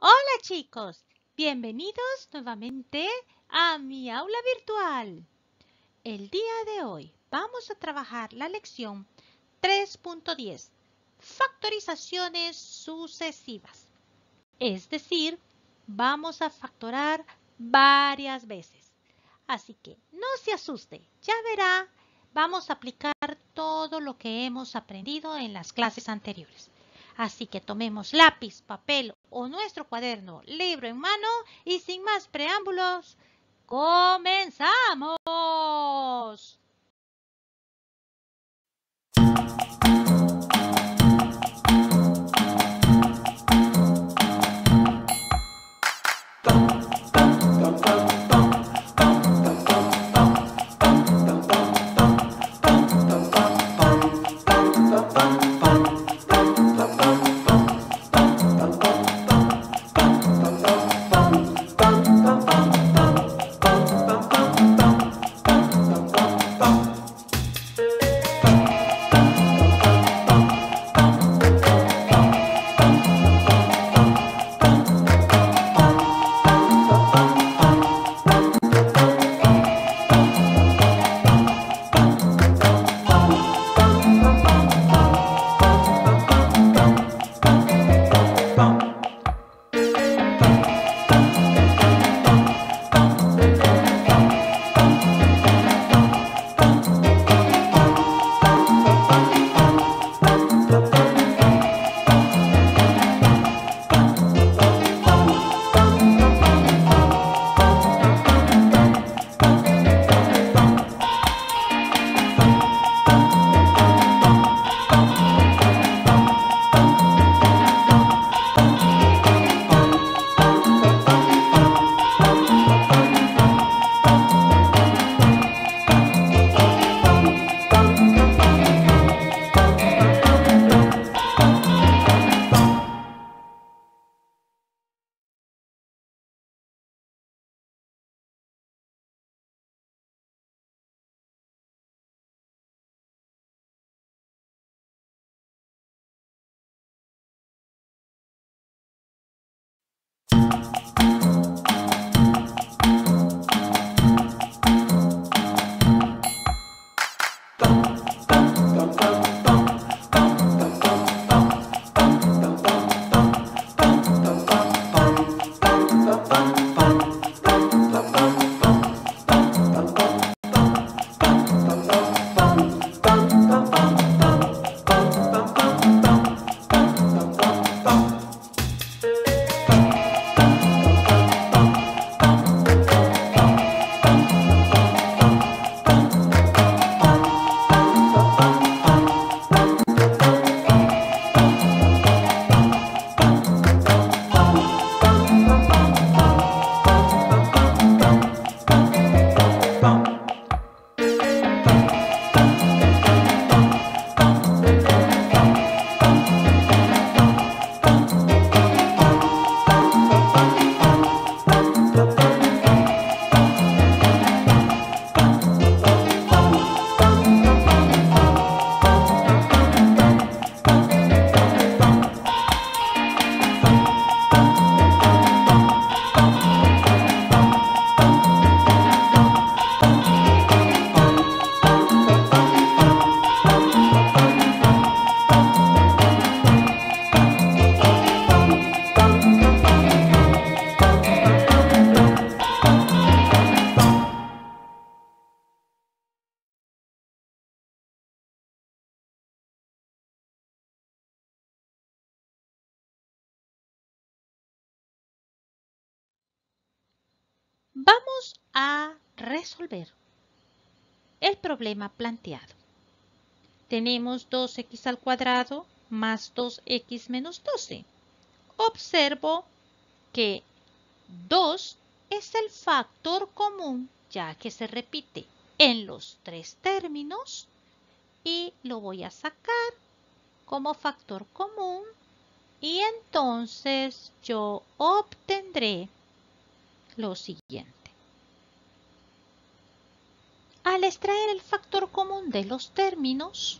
Hola chicos, bienvenidos nuevamente a mi aula virtual. El día de hoy vamos a trabajar la lección 3.10, factorizaciones sucesivas. Es decir, vamos a factorar varias veces. Así que no se asuste, ya verá, vamos a aplicar todo lo que hemos aprendido en las clases anteriores. Así que tomemos lápiz, papel o nuestro cuaderno, libro en mano y sin más preámbulos, ¡comenzamos! Vamos a resolver el problema planteado. Tenemos 2x al cuadrado más 2x menos 12. Observo que 2 es el factor común, ya que se repite en los tres términos, y lo voy a sacar como factor común, y entonces yo obtendré lo siguiente. Al extraer el factor común de los términos,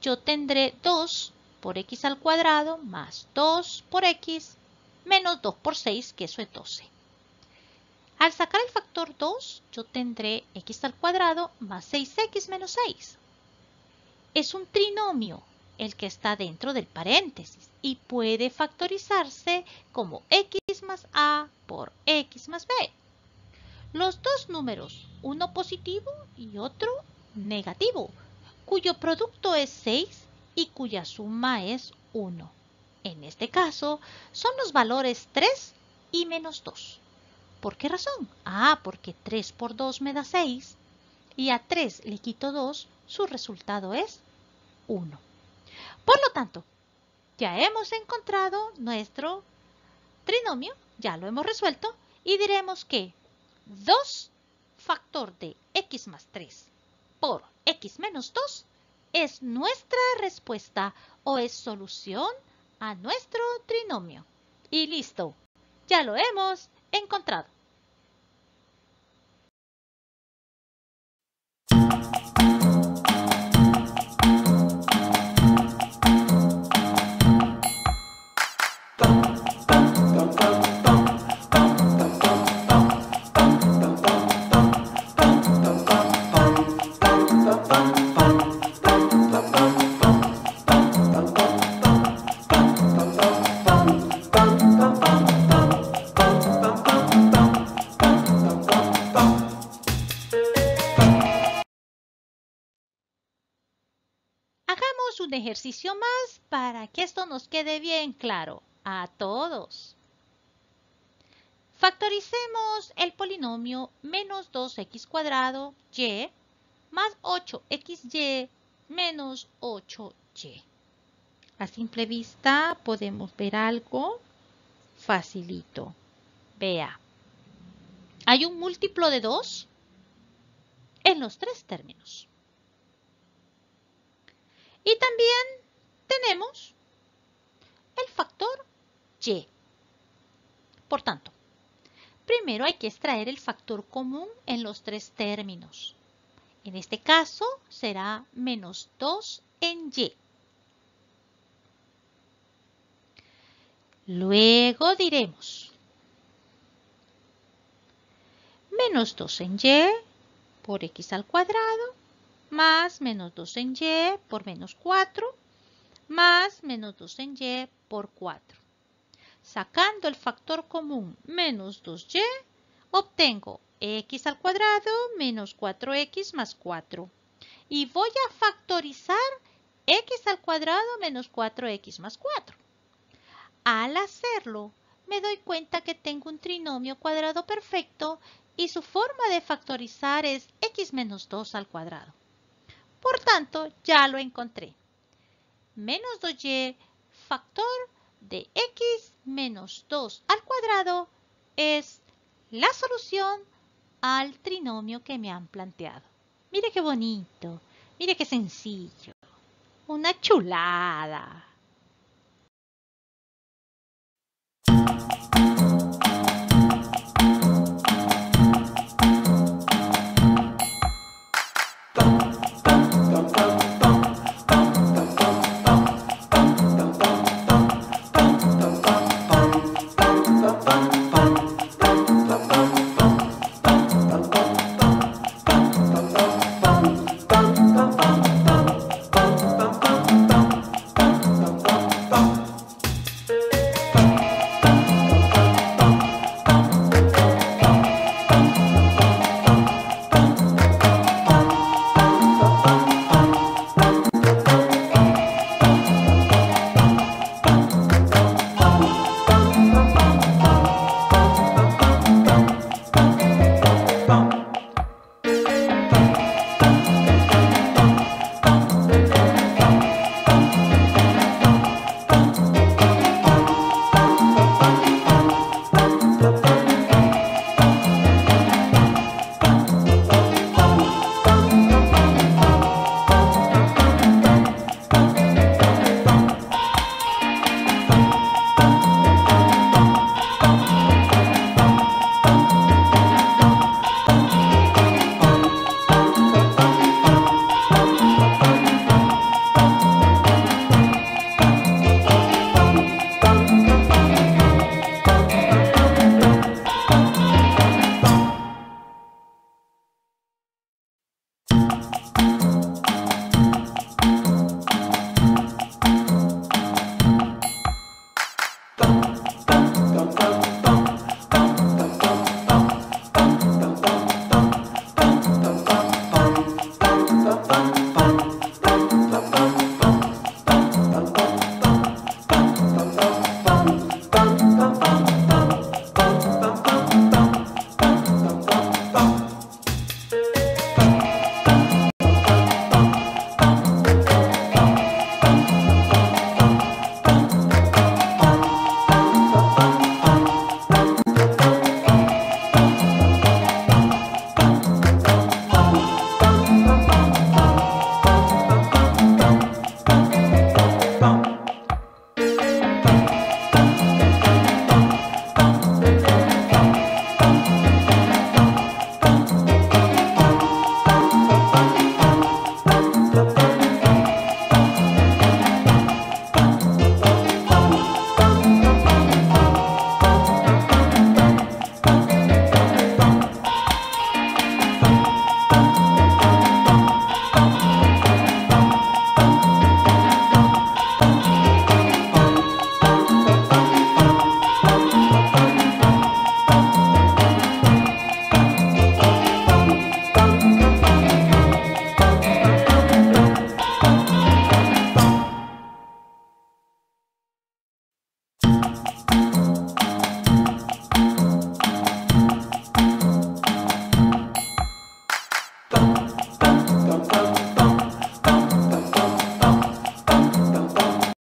yo tendré 2 por x al cuadrado más 2 por x menos 2 por 6, que eso es 12. Al sacar el factor 2, yo tendré x al cuadrado más 6x menos 6. Es un trinomio el que está dentro del paréntesis y puede factorizarse como x más a por x más b. Los dos números, uno positivo y otro negativo, cuyo producto es 6 y cuya suma es 1. En este caso, son los valores 3 y menos 2. ¿Por qué razón? Ah, porque 3 por 2 me da 6 y a 3 le quito 2, su resultado es 1. Por lo tanto, ya hemos encontrado nuestro trinomio, ya lo hemos resuelto y diremos que 2 factor de x más 3 por x menos 2 es nuestra respuesta o es solución a nuestro trinomio. Y listo, ya lo hemos encontrado. Un ejercicio más para que esto nos quede bien claro a todos. Factoricemos el polinomio menos 2x cuadrado y más 8xy menos 8y. A simple vista podemos ver algo facilito. Vea, hay un múltiplo de 2 en los tres términos. Y también tenemos el factor y. Por tanto, primero hay que extraer el factor común en los tres términos. En este caso será menos 2 en y. Luego diremos menos 2 en y por x al cuadrado más menos 2 en y por menos 4, más menos 2 en y por 4. Sacando el factor común menos 2y, obtengo x al cuadrado menos 4x más 4. Y voy a factorizar x al cuadrado menos 4x más 4. Al hacerlo, me doy cuenta que tengo un trinomio cuadrado perfecto y su forma de factorizar es x menos 2 al cuadrado. Por tanto, ya lo encontré. Menos 2y factor de x menos 2 al cuadrado es la solución al trinomio que me han planteado. Mire qué bonito, mire qué sencillo, una chulada.